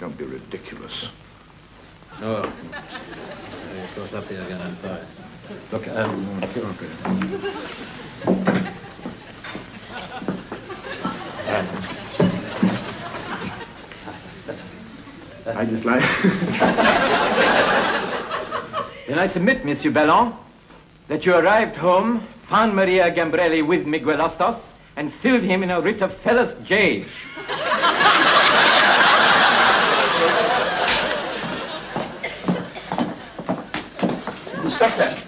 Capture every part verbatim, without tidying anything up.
Don't be ridiculous. Oh, well. You're caught up here again, I'm sorry. Look, um, you're okay. um, I just like... Then I submit, Monsieur Ballon, that you arrived home, found Maria Gambrelli with Miguel Astos, and filled him in a writ of Fellas jail. Inspector.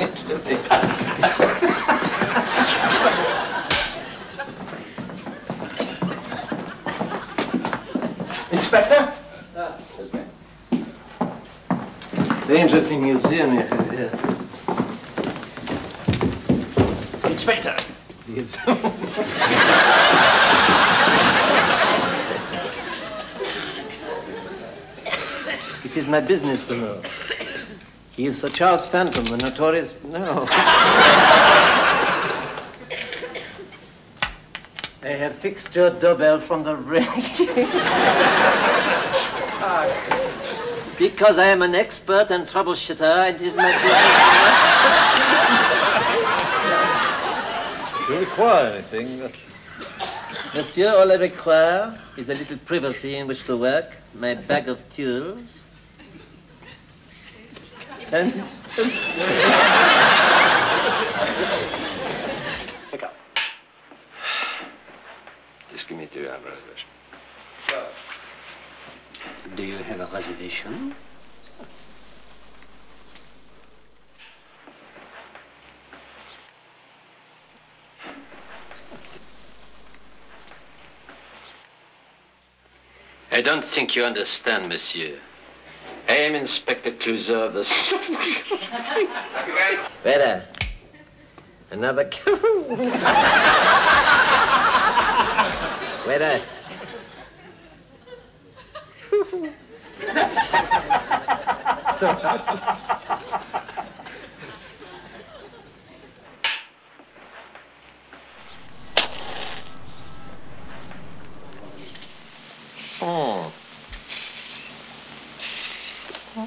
Interesting. Inspector? Ah. The interesting museum you have here. Inspector. Yes. It is my business to know. He is Sir Charles Phantom, the notorious... No. They have fixed your doorbell from the ring. Because I am an expert and troubleshooter, it is my business. Do you require anything? Monsieur, all I require is a little privacy in which to work, my bag of tools. And pick up. Just give me two hours reservation. Sir. Do you have a reservation? I don't think you understand, monsieur. I am Inspector Clouseau of the... Better. Another... Better. So... Oh. Oh.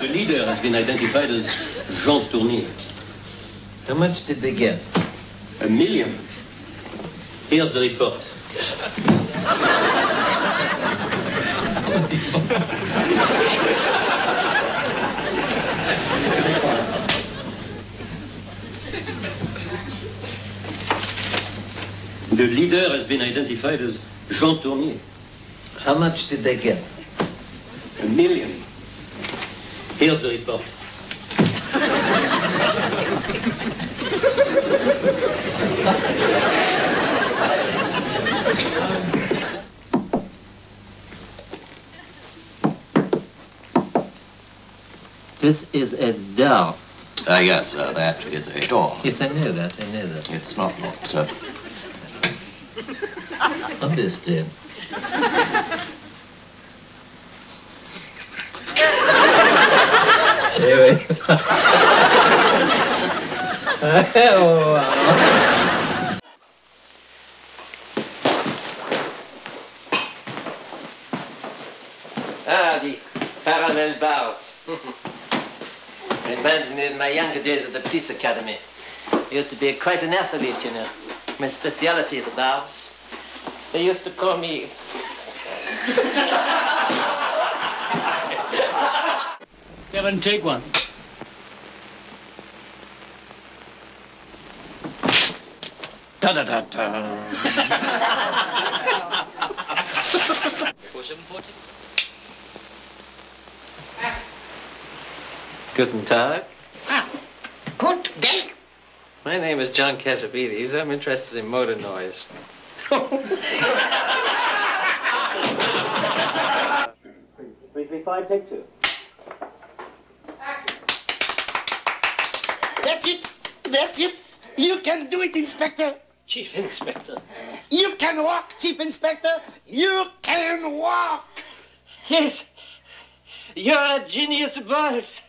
The leader has been identified as Jean Tournier. How much did they get? A million. Here's the report. The leader has been identified as Jean Tournier. How much did they get? A million. Here's the report. This is a door. Ah, uh, yes, uh, that is a door. Yes, I know that, I know that. It's not locked, sir. Obviously. Anyway. Oh, wow. Ah, the parallel bars. Reminds me of my younger days at the police academy. I used to be quite an athlete, you know. My speciality, the bars. They used to call me... Kevin, take one. Da-da-da-da. Guten Tag. Ah, good day. My name is John Cassavetes. I'm interested in motor noise. Three, three, five, take two. That's it. That's it. You can do it, Inspector. Chief Inspector. You can walk, Chief Inspector. You can walk. Yes. You're a genius, Burns.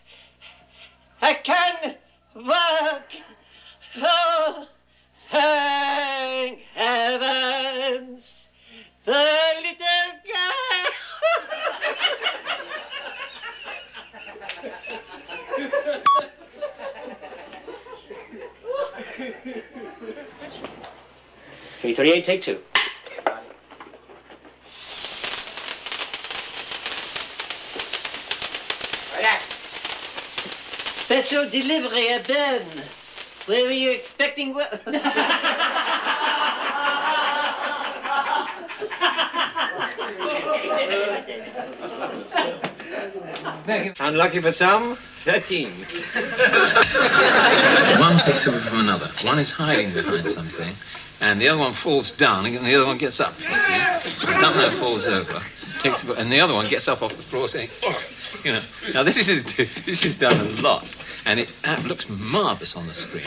I can work. Oh, thank heavens. The little girl. three thirty-eight, take two. Special delivery at Ben. Where were you expecting? Unlucky for some, thirteen. One takes over from another. One is hiding behind something, and the other one falls down, and the other one gets up. You see, the stuntman falls over, takes, and the other one gets up off the floor saying, "Oh." You know, now this is this is done a lot, and it looks marvellous on the screen.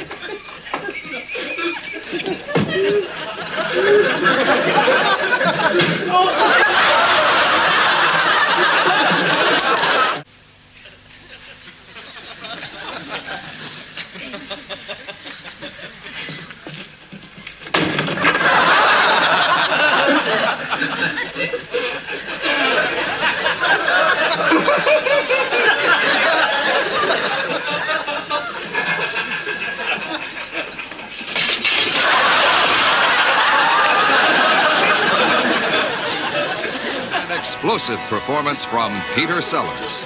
Explosive performance from Peter Sellers.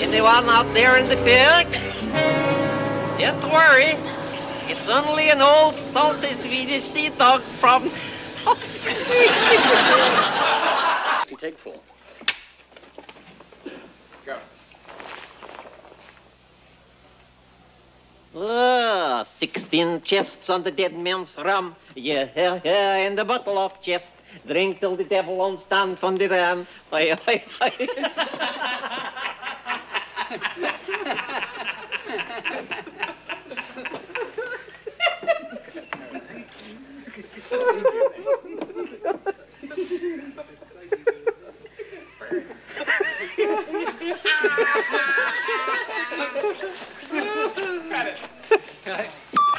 Anyone out there in the field? Don't worry. It's only an old salty Swedish sea dog from... Take four. Go. Ah, sixteen chests on the dead man's rum. Yeah, yeah, yeah, and a bottle of chest. Drink till the devil won't stand from the ram. Oi, oi, oi.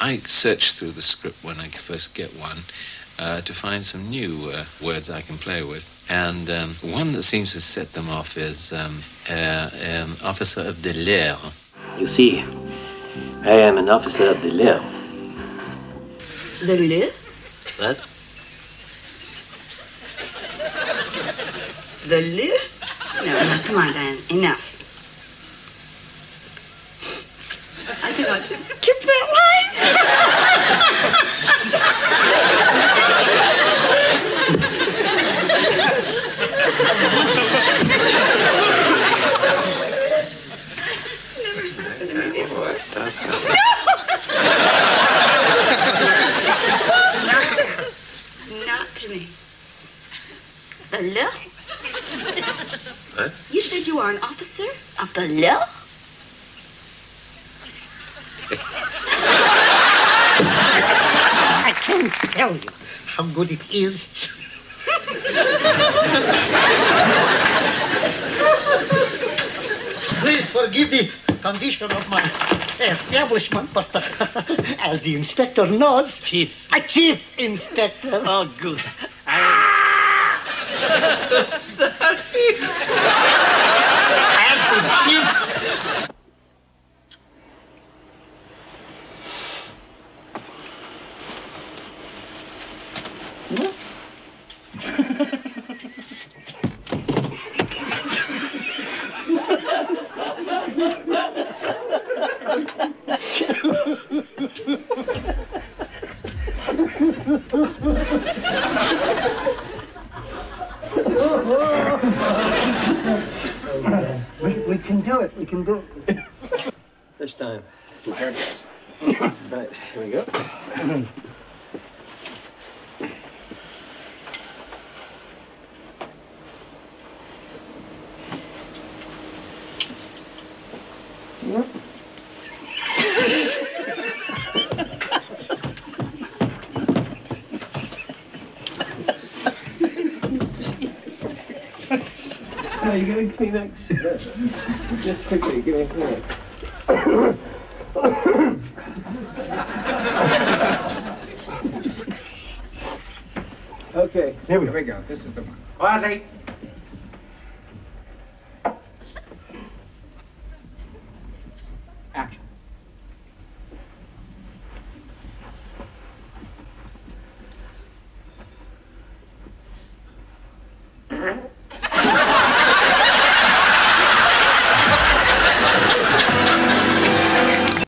I search through the script when I first get one. Uh, to find some new uh, words I can play with. And um, one that seems to set them off is um, uh, um, officer of the l'air. You see, I am an officer of the l'air. The l'air? What? The l'air? No, no, come on, Diane, enough. I think I'll just skip that line. Not to me. The law? What? You said you are an officer of the law? I can't tell you how good it is. Please forgive the condition of my establishment, but uh, as the inspector knows... Chief. A chief inspector. Oh, goose. I... Sorry. As the chief... Are you getting Kleenex? Just quickly, give me a Kleenex. Okay. Here we go. Here we go. This is the one. All right.